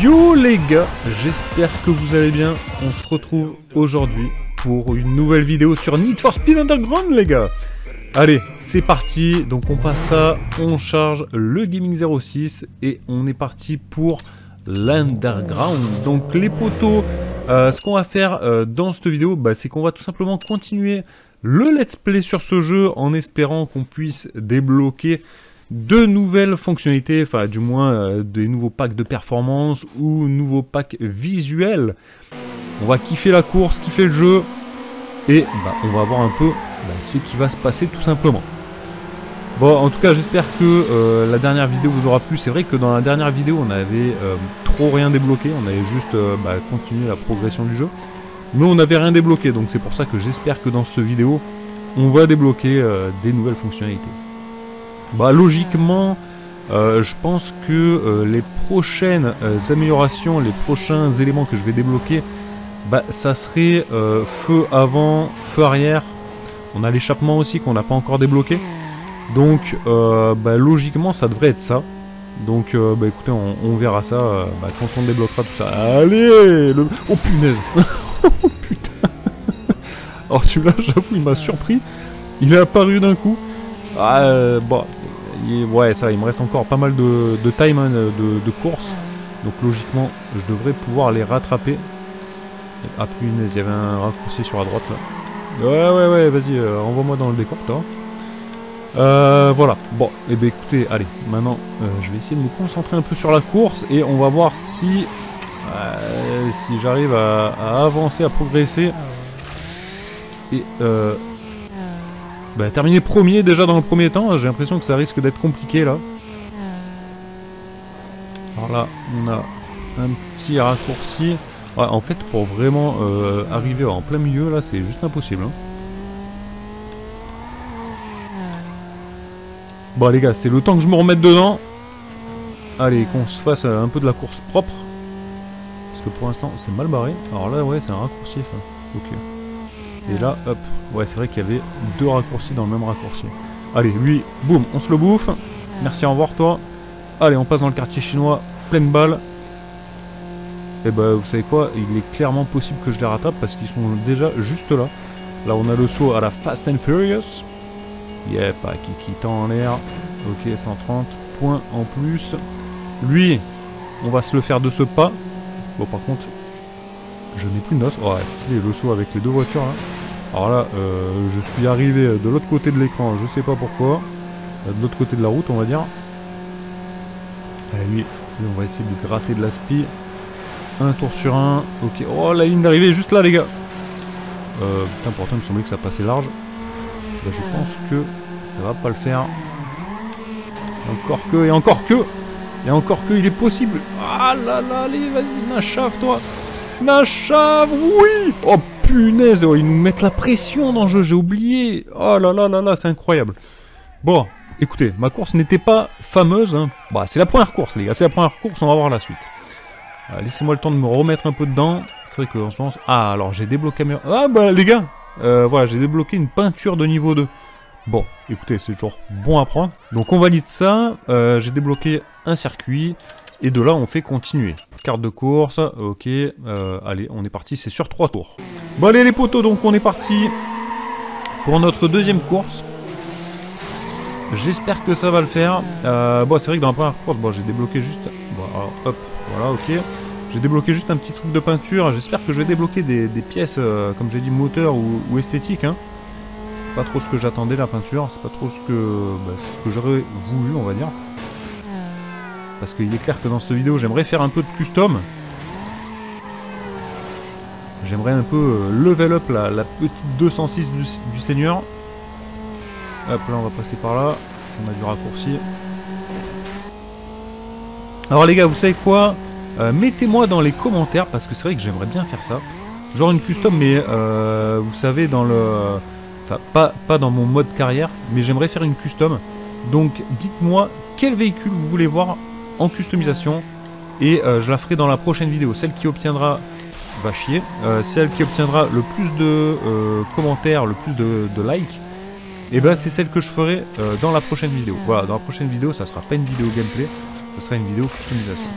Yo les gars, j'espère que vous allez bien. On se retrouve aujourd'hui pour une nouvelle vidéo sur Need for Speed Underground les gars. Allez, c'est parti. Donc on passe ça, on charge le Gaming 06 et on est parti pour l'Underground. Donc les potos, ce qu'on va faire dans cette vidéo, c'est qu'on va tout simplement continuer le let's play sur ce jeu en espérant qu'on puisse débloquer de nouvelles fonctionnalités, enfin du moins des nouveaux packs de performance ou nouveaux packs visuels. On va kiffer la course, kiffer le jeu et on va voir un peu ce qui va se passer tout simplement. Bon, en tout cas j'espère que la dernière vidéo vous aura plu. C'est vrai que dans la dernière vidéo on avait trop rien débloqué, on avait juste continué la progression du jeu. Mais on n'avait rien débloqué, donc c'est pour ça que j'espère que dans cette vidéo on va débloquer des nouvelles fonctionnalités. Logiquement, je pense que les prochaines améliorations, les prochains éléments que je vais débloquer, ça serait feu avant, feu arrière. On a l'échappement aussi qu'on n'a pas encore débloqué. Donc, logiquement, ça devrait être ça. Donc, écoutez, on verra ça quand on débloquera tout ça. Allez le... Oh punaise. Oh putain. Alors celui-là, j'avoue, il m'a surpris. Il est apparu d'un coup. Ouais, ça, il me reste encore pas mal de time, hein, de course. Donc logiquement, je devrais pouvoir les rattraper. Ah punaise, il y avait un raccourci sur la droite là. Ouais, vas-y, envoie-moi dans le décor, toi. Voilà. Bon, et bien écoutez, allez, maintenant, je vais essayer de me concentrer un peu sur la course et on va voir si si j'arrive à avancer, à progresser. Et terminer premier déjà dans le premier temps, j'ai l'impression que ça risque d'être compliqué là. Alors là, on a un petit raccourci. Ouais, en fait, pour vraiment arriver en plein milieu, là, c'est juste impossible. Hein. Bon, les gars, c'est le temps que je me remette dedans. Allez, qu'on se fasse un peu de la course propre. Parce que pour l'instant, c'est mal barré. Alors là, ouais, c'est un raccourci, ça. Ok. Et là, hop, ouais, c'est vrai qu'il y avait deux raccourcis dans le même raccourci. Allez, lui, boum, on se le bouffe. Merci, au revoir, toi. Allez, on passe dans le quartier chinois, pleine balle. Et vous savez quoi, il est clairement possible que je les rattrape parce qu'ils sont déjà juste là. Là, on a le saut à la Fast and Furious. Yeah, qui tend en l'air. Ok, 130 points en plus. Lui, on va se le faire de ce pas. Bon, par contre... je n'ai plus de noce. Oh, stylé le saut avec les deux voitures là. Alors là, je suis arrivé de l'autre côté de l'écran, je sais pas pourquoi. De l'autre côté de la route, on va dire. Allez, lui, on va essayer de gratter de la spi. Un tour sur un. Ok. Oh, la ligne d'arrivée est juste là, les gars. Putain, pourtant, il me semblait que ça passait large. Là, je pense que ça va pas le faire. Encore que, et encore que. Et encore que, il est possible. Ah là là, allez, vas-y, n'achave, toi. Nachave, oui. Oh punaise, oh, ils nous mettent la pression dans le jeu, j'ai oublié. Oh là là là là, c'est incroyable. Bon, écoutez, ma course n'était pas fameuse, hein. C'est la première course les gars, c'est la première course, on va voir la suite. Laissez-moi le temps de me remettre un peu dedans. C'est vrai qu'en ce moment... ah, alors j'ai débloqué... ah les gars, voilà, j'ai débloqué une peinture de niveau 2. Bon, écoutez, c'est toujours bon à prendre. Donc on valide ça, j'ai débloqué un circuit. Et de là, on fait continuer. Carte de course, ok. Allez, on est parti, c'est sur 3 tours. Bon, allez les potos, donc on est parti pour notre deuxième course. J'espère que ça va le faire. C'est vrai que dans la première course, j'ai débloqué juste... alors, hop, voilà, ok. J'ai débloqué juste un petit truc de peinture. J'espère que je vais débloquer des pièces, comme j'ai dit, moteur ou esthétique. Hein. C'est pas trop ce que j'attendais, la peinture. C'est pas trop ce que j'aurais voulu, on va dire. Parce qu'il est clair que dans cette vidéo, j'aimerais faire un peu de custom. J'aimerais un peu level up la petite 206 du Seigneur. Hop, là, on va passer par là. On a du raccourci. Alors les gars, vous savez quoi, mettez-moi dans les commentaires, parce que c'est vrai que j'aimerais bien faire ça. Genre une custom, mais vous savez, dans le... enfin, pas dans mon mode carrière, mais j'aimerais faire une custom. Donc, dites-moi quel véhicule vous voulez voir en customisation et je la ferai dans la prochaine vidéo. Celle qui obtiendra va chier, celle qui obtiendra le plus de commentaires, le plus de likes, et c'est celle que je ferai dans la prochaine vidéo. Voilà, dans la prochaine vidéo, ça sera pas une vidéo gameplay, ça sera une vidéo customisation.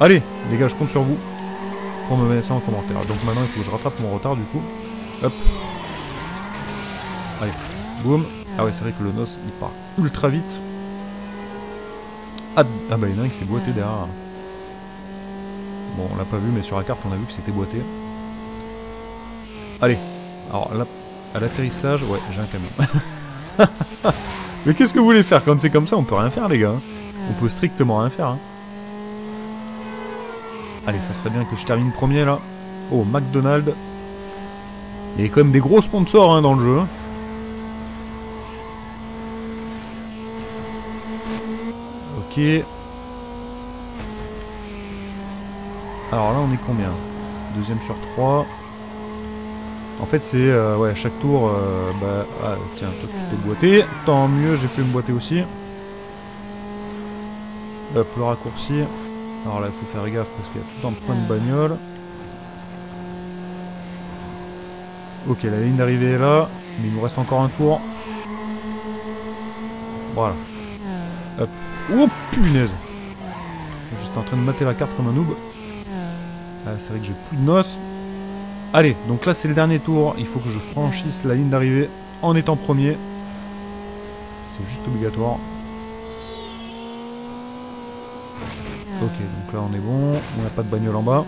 Allez, les gars, je compte sur vous pour me mettre ça en commentaire. Donc maintenant, il faut que je rattrape mon retard, du coup. Hop. Allez, boum. Ah ouais, c'est vrai que le nos, il part ultra vite. Ah, ah bah, il y en a un qui s'est boité derrière. Bon, on l'a pas vu, mais sur la carte, on a vu que c'était boité. Allez. Alors là, à l'atterrissage, ouais, j'ai un camion. Mais qu'est-ce que vous voulez faire? Comme c'est comme ça, on peut rien faire, les gars. On peut strictement rien faire, hein. Allez, ça serait bien que je termine premier, là. Oh, McDonald's. Il y a quand même des gros sponsors, hein, dans le jeu. Ok. Alors là, on est combien? Deuxième sur 3. En fait, c'est... ouais, à chaque tour... bah, ah, tiens, toi, tu t'es boité. Tant mieux, j'ai pu me boiter aussi. Hop, le raccourci... Alors là, il faut faire gaffe parce qu'il y a tout un point de bagnole. Ok, la ligne d'arrivée est là, mais il nous reste encore un tour. Voilà. Hop. Oh punaise! J'étais en train de mater la carte comme un noob. Ah, c'est vrai que j'ai plus de noces. Allez, donc là c'est le dernier tour. Il faut que je franchisse la ligne d'arrivée en étant premier. C'est juste obligatoire. Ok, donc là on est bon, on n'a pas de bagnole en bas.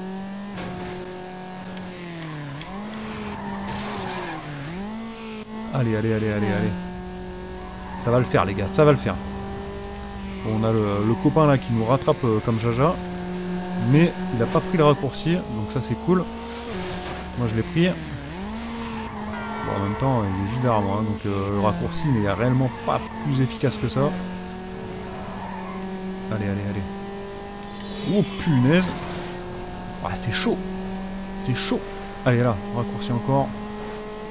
Allez, allez, allez, allez, allez. Ça va le faire les gars, ça va le faire. Bon, on a le copain là qui nous rattrape comme Jaja. Mais il n'a pas pris le raccourci, donc ça c'est cool. Moi je l'ai pris. Bon, en même temps il est juste derrière moi, hein, donc le raccourci il n'est réellement pas plus efficace que ça. Allez, allez, allez. Oh punaise! Ah, c'est chaud! C'est chaud! Allez là, raccourci encore.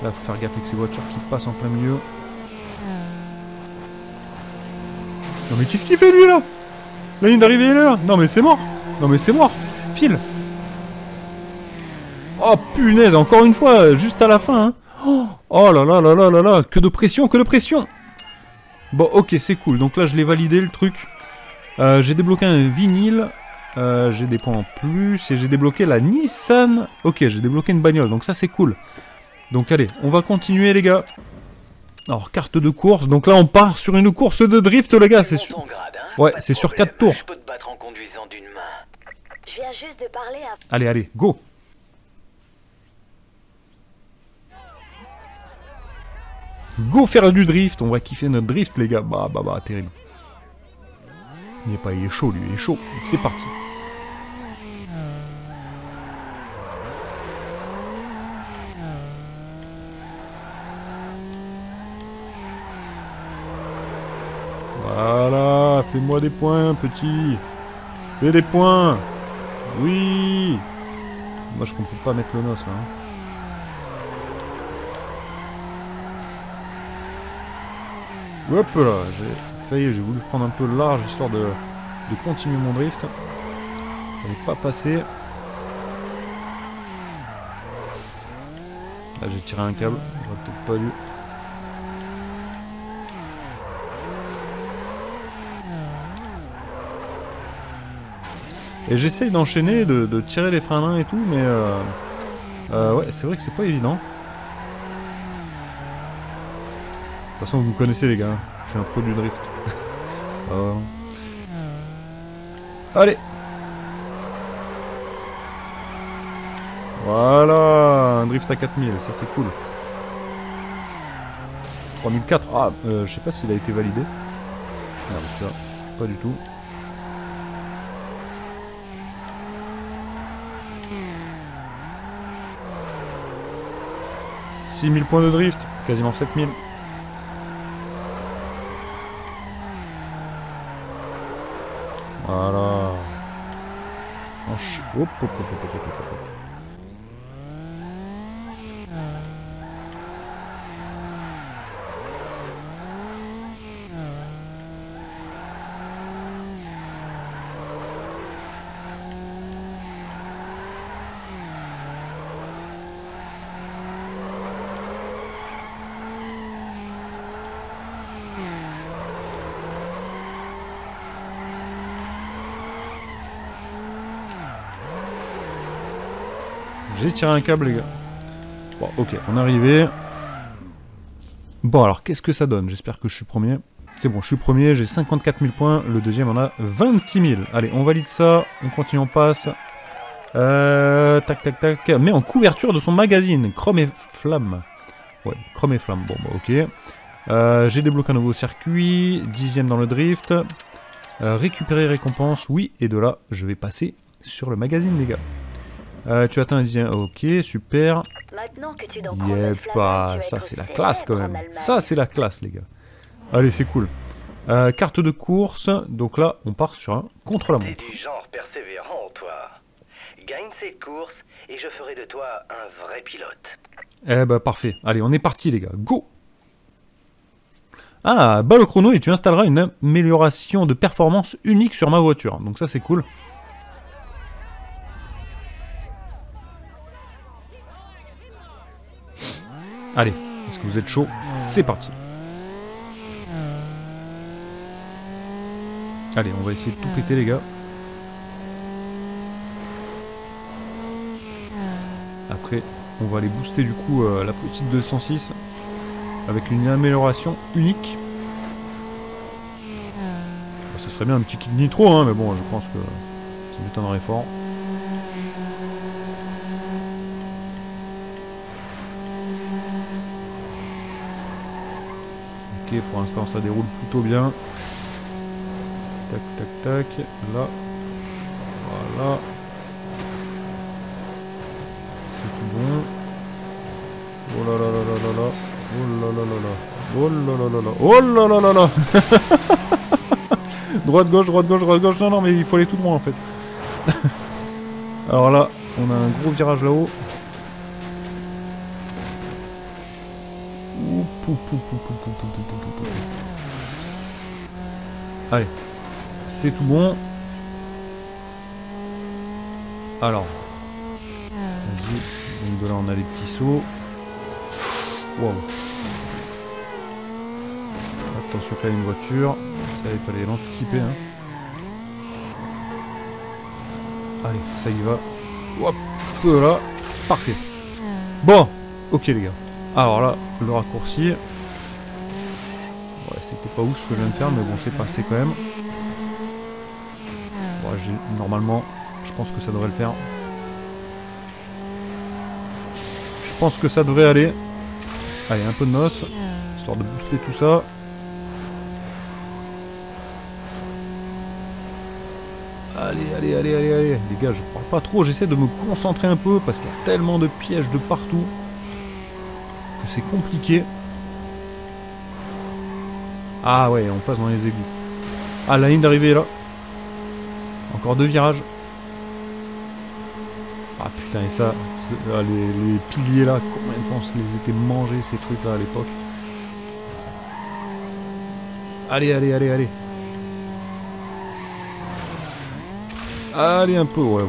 Là, faut faire gaffe avec ces voitures qui passent en plein milieu. Non mais qu'est-ce qu'il fait lui là? La ligne d'arrivée est là! Non mais c'est mort! Non mais c'est mort! File! Oh punaise! Encore une fois, juste à la fin! Hein. Oh là là là là là là! Que de pression, que de pression! Bon, ok, c'est cool. Donc là, je l'ai validé le truc. J'ai débloqué un vinyle. J'ai des points en plus et j'ai débloqué la Nissan. Ok, j'ai débloqué une bagnole, donc ça c'est cool. Donc allez, on va continuer les gars. Alors carte de course, donc là on part sur une course de drift les gars, c'est sur... Ouais, c'est sur 4 tours. Allez, allez, go. Go faire du drift, on va kiffer notre drift les gars. Bah bah bah, terrible. Il est pas, il est chaud lui, il est chaud. C'est parti. Voilà, fais-moi des points, petit. Fais des points. Oui. Moi, je ne peux pas mettre le nos là. Hein. Hop là, j'ai failli, j'ai voulu prendre un peu large histoire de continuer mon drift. Ça n'est pas passé. Là, j'ai tiré un câble, j'aurais peut-être pas dû. Et j'essaye d'enchaîner, de tirer les freins à main et tout, mais ouais, c'est vrai que c'est pas évident. De toute façon, vous me connaissez les gars, je suis un pro du drift. Allez. Voilà, un drift à 4000, ça c'est cool. 3004, ah, je sais pas s'il a été validé. Merde, ça, pas du tout. « 6000 points de drift, quasiment 7000. » Voilà. Hop, hop, hop, hop, hop, hop, hop. J'ai tiré un câble, les gars. Bon, ok, on est arrivé. Bon, alors, qu'est-ce que ça donne? J'espère que je suis premier. C'est bon, je suis premier, j'ai 54 000 points. Le deuxième en a 26 000. Allez, on valide ça. On continue, on passe. Tac, tac, tac. Mais en couverture de son magazine. Chrome et Flamme. Ouais, Chrome et Flamme. Bon, bah, ok. J'ai débloqué un nouveau circuit. 10e dans le drift. Récupérer récompense. Oui, et de là, je vais passer sur le magazine, les gars. Tu atteins un 10e. Ok, super. Maintenant que tu es dans Chrome Flamme, ça, c'est la classe, quand même. Ça, c'est la classe, les gars. Allez, c'est cool. Carte de course. Donc là, on part sur un contre-la-montre. T'es du genre persévérant, toi. Gagne cette course et je ferai de toi un vrai pilote. Eh bah parfait. Allez, on est parti les gars. Go. Ah, balle au chrono et tu installeras une amélioration de performance unique sur ma voiture. Donc ça c'est cool. Allez, est-ce que vous êtes chaud? C'est parti. Allez, on va essayer de tout péter les gars. Après, on va aller booster du coup la petite 206 avec une amélioration unique. Bon, ça serait bien un petit kit nitro, hein, mais bon, je pense que ça m'étonnerait fort. Ok, pour l'instant, ça déroule plutôt bien. Tac, tac, tac. Là. Voilà. Oh là là là là là, oh là là là là, oh là là là là, droite gauche droite gauche droite gauche, non non mais il faut aller tout droit en fait. Alors là on a un gros virage là-haut. Allez, c'est tout bon. Alors, vas-y, donc de là on a les petits sauts. Wow. Attention qu'il y a une voiture. Ça il fallait l'anticiper hein. Allez ça y va. Hop là. Parfait. Bon. Ok les gars. Alors là le raccourci. Ouais c'était pas ouf ce que je viens de faire. Mais bon c'est passé quand même. Bon, normalement je pense que ça devrait le faire. Je pense que ça devrait aller. Allez, un peu de noce, histoire de booster tout ça. Allez, allez, allez, allez, allez. Les gars, je parle pas trop, j'essaie de me concentrer un peu, parce qu'il y a tellement de pièges de partout, que c'est compliqué. Ah ouais, on passe dans les aigus. Ah, la ligne d'arrivée est là. Encore deux virages. Ah putain, et ça, les piliers là, combien de fois on se les était mangés ces trucs là à l'époque. Allez, allez, allez, allez. Allez, un peu, ouais,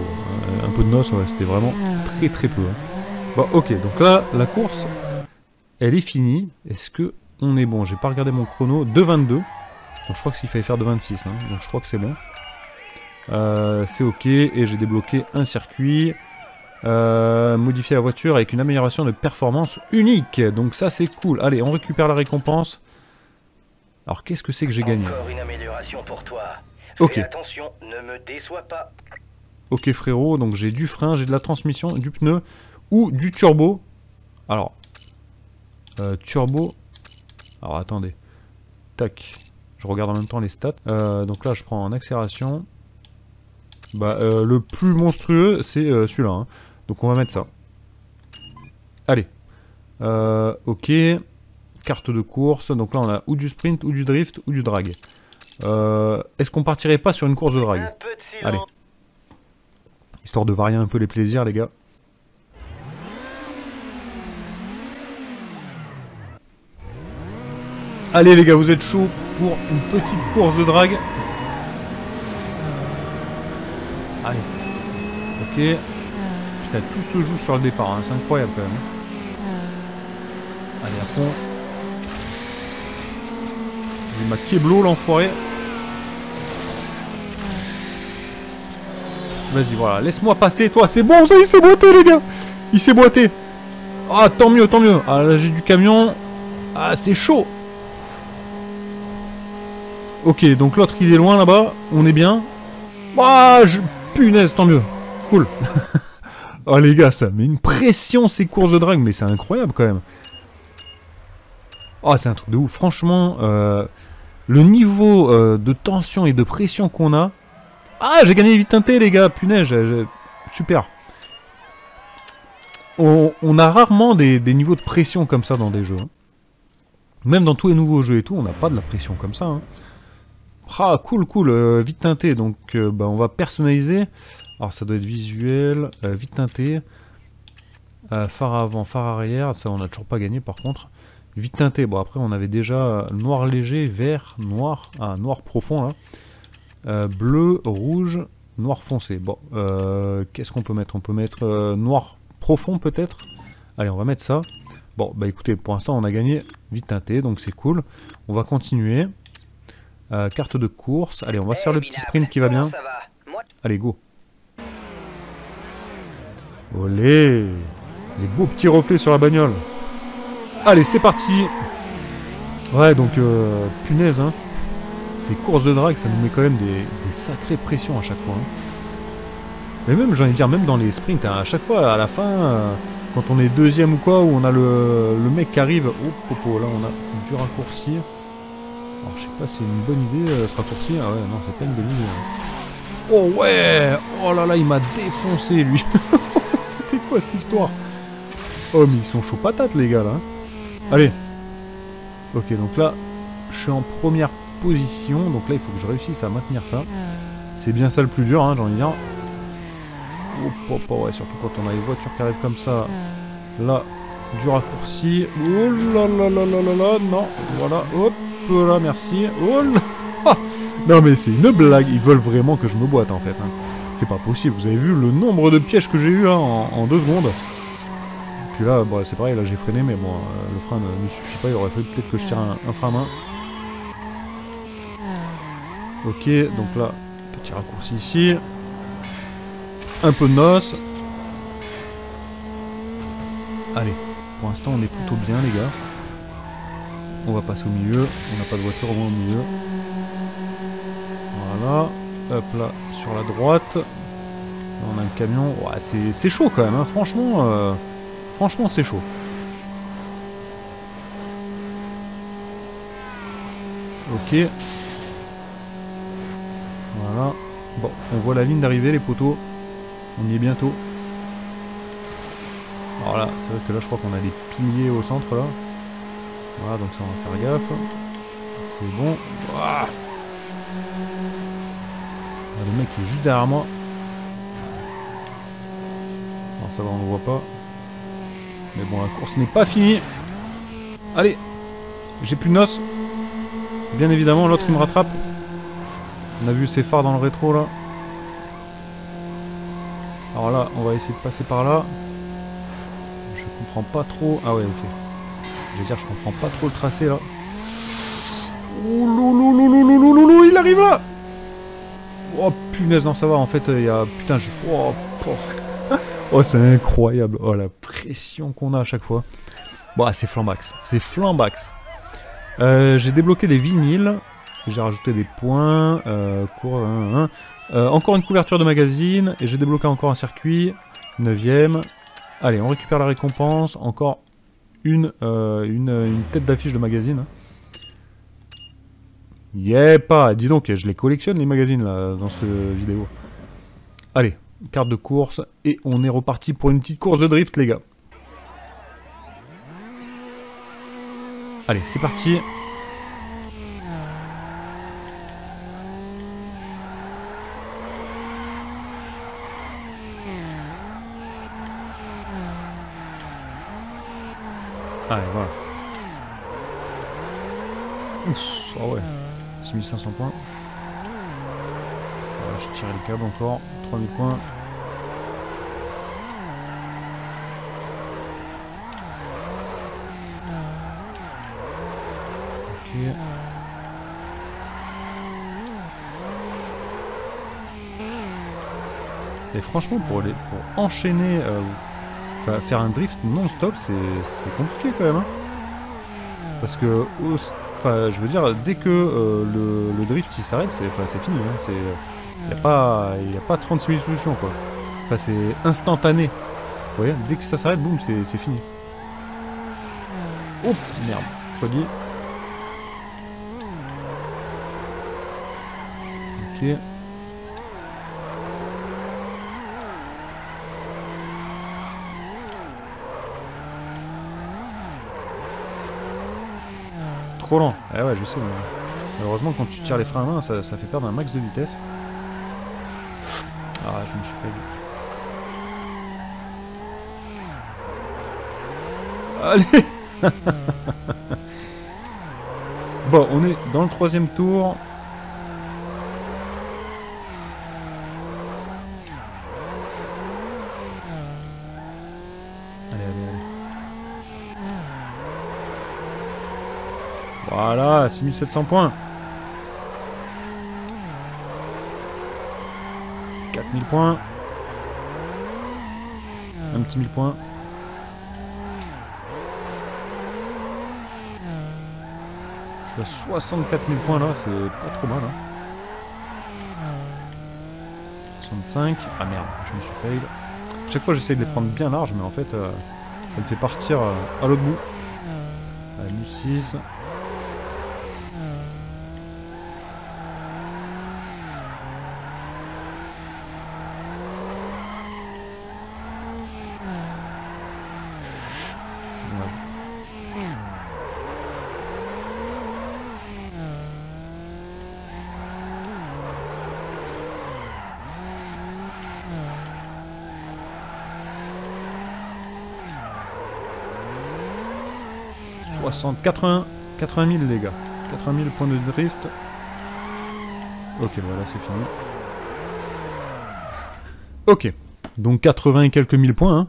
un peu de noce, ouais, c'était vraiment très très peu. Hein. Bon, ok, donc là, la course, elle est finie. Est-ce que on est bon? J'ai pas regardé mon chrono. 2,22. Donc je crois que s'il fallait faire 2,26, hein, donc je crois que c'est bon. C'est ok, et j'ai débloqué un circuit. Modifier la voiture avec une amélioration de performance unique. Donc ça c'est cool. Allez, on récupère la récompense. Alors qu'est-ce que c'est que j'ai gagné? Encore une amélioration pour toi. Ok. Fais attention, ne me déçois pas. Ok frérot, donc j'ai du frein, j'ai de la transmission, du pneu ou du turbo. Alors turbo. Alors attendez. Tac. Je regarde en même temps les stats. Donc là je prends en accélération. Bah le plus monstrueux c'est celui-là hein. Donc on va mettre ça. Allez ok. Carte de course. Donc là on a ou du sprint ou du drift ou du drag. Est-ce qu'on partirait pas sur une course de drag? Allez. Histoire de varier un peu les plaisirs les gars. Allez les gars, vous êtes chauds pour une petite course de drag? Allez, ok. Putain, tout se joue sur le départ, hein. C'est incroyable quand même. Hein. Allez, à fond. Il m'a keblo l'enfoiré. Vas-y, voilà. Laisse-moi passer, toi. C'est bon, ça, il s'est boité, les gars. Il s'est boité. Ah, tant mieux, tant mieux. Ah, là, j'ai du camion. Ah, c'est chaud. Ok, donc l'autre, il est loin, là-bas. On est bien. Ah, punaise, tant mieux. Cool. Oh, les gars, ça met une pression, ces courses de drague. Mais c'est incroyable, quand même. Oh, c'est un truc de ouf. Franchement, le niveau de tension et de pression qu'on a... Ah, j'ai gagné vite un T, les gars. Punaise, super. On a rarement des niveaux de pression comme ça dans des jeux. Hein. Même dans tous les nouveaux jeux et tout, on n'a pas de la pression comme ça. Hein. Ah, cool, cool. Vite teinté. Donc, on va personnaliser. Alors, ça doit être visuel. Vite teinté. Phare avant, phare arrière. Ça, on n'a toujours pas gagné, par contre. Vite teinté. Bon, après, on avait déjà noir léger, vert, noir. Ah, noir profond, là. Bleu, rouge, noir foncé. Bon, qu'est-ce qu'on peut mettre? On peut mettre noir profond, peut-être. Allez, on va mettre ça. Bon, bah écoutez, pour l'instant, on a gagné vite teinté, donc c'est cool. On va continuer. Carte de course. Allez, on va se faire le petit sprint qui va bien. Allez, go. Olé! Les beaux petits reflets sur la bagnole. Allez, c'est parti. Ouais, donc, punaise, hein. Ces courses de drague, ça nous met quand même des sacrées pressions à chaque fois. Hein. Mais même, j'ai envie de dire, même dans les sprints, hein, à chaque fois, à la fin, quand on est deuxième ou quoi, où on a le mec qui arrive... Oh, popo, là, on a du raccourci. Alors, je sais pas si c'est une bonne idée, ce raccourci. Ah ouais, non, c'est pas une bonne idée. Hein. Oh ouais! Oh là là, il m'a défoncé, lui. C'était quoi, cette histoire? Oh, mais ils sont chauds patates, les gars, là. Allez. Ok, donc là, je suis en première position, donc là il faut que je réussisse à maintenir ça. C'est bien ça le plus dur, hein, j'ai envie de dire. Oh, oh, oh, ouais, surtout quand on a les voitures qui arrivent comme ça. Là, du raccourci. Oh là là là là là là, non, voilà, hop là, merci. Oh là. Non mais c'est une blague, ils veulent vraiment que je me boite en fait. Hein. C'est pas possible, vous avez vu le nombre de pièges que j'ai eu hein, en 2 secondes. Puis là, bon, c'est pareil, là j'ai freiné, mais bon, le frein ne suffit pas, il aurait fallu peut-être que je tire un frein à main. Ok, donc là, petit raccourci ici. Un peu de noce. Allez, pour l'instant on est plutôt bien les gars. On va passer au milieu, on n'a pas de voiture au moins au milieu. Voilà, hop là, sur la droite. Là, on a un camion, ouais, c'est chaud quand même, hein. Franchement, franchement c'est chaud. Ok. Voilà. Bon, on voit la ligne d'arrivée, les poteaux. On y est bientôt. Voilà, c'est vrai que là, je crois qu'on a des piliers au centre, là. Voilà, donc ça, on va faire gaffe. C'est bon. Ah, le mec qui est juste derrière moi. Alors, ça va, on ne le voit pas. Mais bon, la course n'est pas finie. Allez, j'ai plus de noces. Bien évidemment, l'autre, il me rattrape. On a vu ses phares dans le rétro là. Alors là, on va essayer de passer par là. Je comprends pas trop. Ah ouais, ok. Je veux dire, je comprends pas trop le tracé là. Oh loulou, il arrive là. Oh punaise, non ça va. En fait, il y a putain, je. Oh, oh c'est incroyable. Oh la pression qu'on a à chaque fois. Bon, c'est flambax. C'est flambax. J'ai débloqué des vinyles. J'ai rajouté des points, encore une couverture de magazine, et j'ai débloqué encore un circuit, 9ème. Allez, on récupère la récompense, encore une tête d'affiche de magazine. Yeah, pas, dis donc, je les collectionne les magazines là, dans cette vidéo. Allez, carte de course, et on est reparti pour une petite course de drift les gars. Allez, c'est parti. Allez, voilà. Ouf, ah ouais, 6500 points. Voilà, j'ai tiré le câble encore, 3000 points. Ok. Et franchement, pour enchaîner, faire un drift non-stop, c'est compliqué quand même. Hein. Parce que, je veux dire, dès que le drift il s'arrête, c'est fini. Hein. Il n'y a pas 36 000 solutions, quoi. Enfin, c'est instantané. Vous voyez, dès que ça s'arrête, boum, c'est fini. Oh, merde, je dis. Ok. Trop lent. Ah ouais, je sais, mais malheureusement, quand tu tires les freins à main, ça fait perdre un max de vitesse. Ah, je me suis fait... Allez. Bon, on est dans le troisième tour. Allez, allez, allez. Voilà, 6700 points. 4000 points. Un petit 1000 points. À 64 000 points là, c'est pas trop mal. Hein. 65. Ah merde, je me suis fail. Chaque fois j'essaye de les prendre bien large, mais en fait ça me fait partir à l'autre bout. À 1006. Entre 80 000 les gars, 80 000 points de drift. Ok, voilà, c'est fini. Ok, donc 80 et quelques mille points,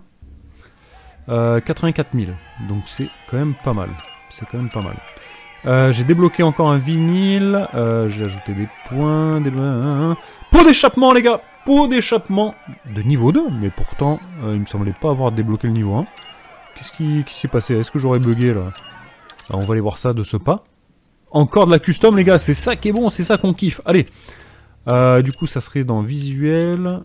hein. 84 000, donc c'est quand même pas mal. C'est quand même pas mal. J'ai débloqué encore un vinyle. J'ai ajouté des points, pot d'échappement les gars, pot d'échappement de niveau 2, mais pourtant il me semblait pas avoir débloqué le niveau 1. Qu'est-ce qui s'est passé? Est-ce que j'aurais bugué là? On va aller voir ça de ce pas. Encore de la custom, les gars. C'est ça qui est bon. C'est ça qu'on kiffe. Allez. Du coup, ça serait dans visuel.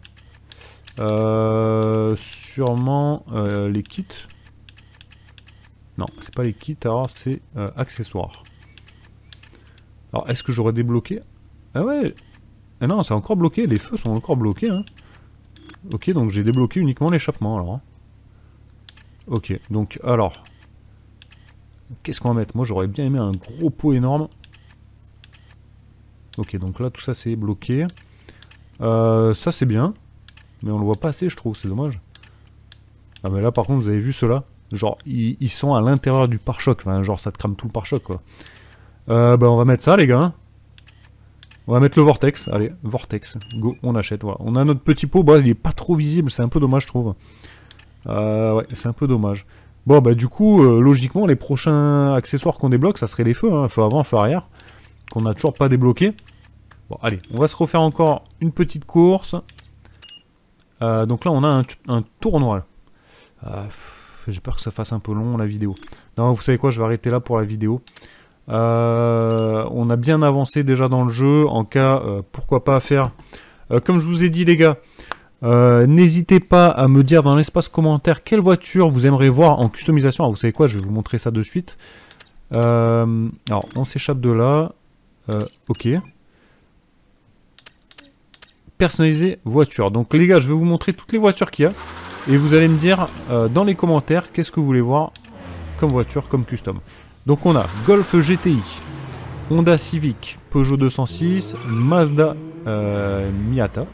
Sûrement les kits. Non, c'est pas les kits. Alors, c'est accessoires. Alors, est-ce que j'aurais débloqué? Ah ouais. Ah non, c'est encore bloqué. Les feux sont encore bloqués. Hein. Ok, donc j'ai débloqué uniquement l'échappement. Alors. Hein. Ok, donc alors... Qu'est-ce qu'on va mettre? Moi j'aurais bien aimé un gros pot énorme. Ok, donc là tout ça c'est bloqué. Ça c'est bien. Mais on le voit pas assez je trouve, c'est dommage. Ah mais là par contre vous avez vu ceux-là? Genre ils sont à l'intérieur du pare-choc. Enfin genre ça te crame tout le pare-choc quoi. Bah on va mettre ça les gars. On va mettre le vortex. Allez, vortex. Go, on achète. Voilà. On a notre petit pot. Bah il est pas trop visible, c'est un peu dommage je trouve. Ouais, c'est un peu dommage. Bon bah du coup logiquement les prochains accessoires qu'on débloque ça serait les feux, hein, feu avant, feu arrière, qu'on n'a toujours pas débloqué. Bon allez, on va se refaire encore une petite course. Donc là on a un tournoi. J'ai peur que ça fasse un peu long la vidéo. Non vous savez quoi, je vais arrêter là pour la vidéo. On a bien avancé déjà dans le jeu, en cas pourquoi pas faire. Comme je vous ai dit les gars. N'hésitez pas à me dire dans l'espace commentaire quelle voiture vous aimeriez voir en customisation. Ah, vous savez quoi, je vais vous montrer ça de suite. Alors, on s'échappe de là. Ok. Personnaliser voiture. Donc les gars, je vais vous montrer toutes les voitures qu'il y a. Et vous allez me dire dans les commentaires qu'est-ce que vous voulez voir comme voiture, comme custom. Donc on a Golf GTI, Honda Civic, Peugeot 206, Mazda Miata.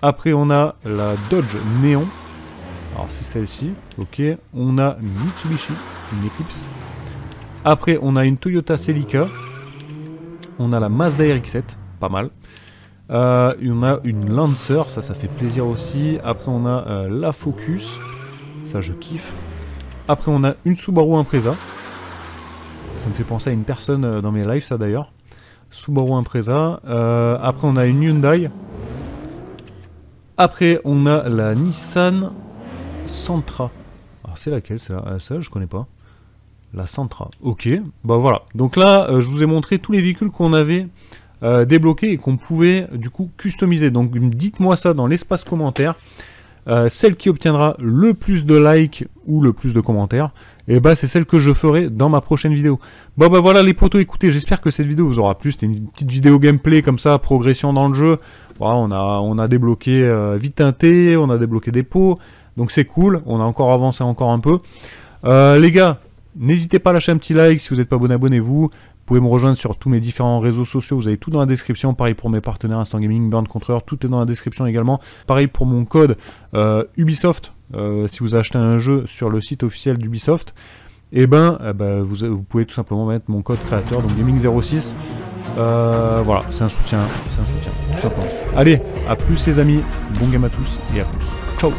Après on a la Dodge Neon, alors c'est celle-ci, ok, on a Mitsubishi, une Eclipse, après on a une Toyota Celica, on a la Mazda RX-7, pas mal, on a une Lancer, ça fait plaisir aussi, après on a la Focus, ça je kiffe, après on a une Subaru Impreza, ça me fait penser à une personne dans mes lives ça d'ailleurs, Subaru Impreza, après on a une Hyundai, Après, on a la Nissan Sentra. Alors, c'est laquelle, celle-là, je connais pas. La Sentra. Ok, bah voilà. Donc là, je vous ai montré tous les véhicules qu'on avait débloqués et qu'on pouvait, du coup, customiser. Donc, dites-moi ça dans l'espace commentaire. Celle qui obtiendra le plus de likes ou le plus de commentaires, et bah c'est celle que je ferai dans ma prochaine vidéo. Bon bah voilà les potos, écoutez, j'espère que cette vidéo vous aura plu. C'était une petite vidéo gameplay comme ça, progression dans le jeu. Voilà, on a débloqué vite un thé, on a débloqué des pots, donc c'est cool, on a encore avancé encore un peu. Les gars, n'hésitez pas à lâcher un petit like, si vous n'êtes pas abonné, abonnez-vous. Vous pouvez me rejoindre sur tous mes différents réseaux sociaux, vous avez tout dans la description. Pareil pour mes partenaires Instant Gaming, Burn Contre Heure, tout est dans la description également. Pareil pour mon code Ubisoft, si vous achetez un jeu sur le site officiel d'Ubisoft, et vous pouvez tout simplement mettre mon code créateur, donc Gaming 06. Voilà, c'est un soutien, tout simplement. Allez, à plus les amis, bon game à tous et à plus. Ciao.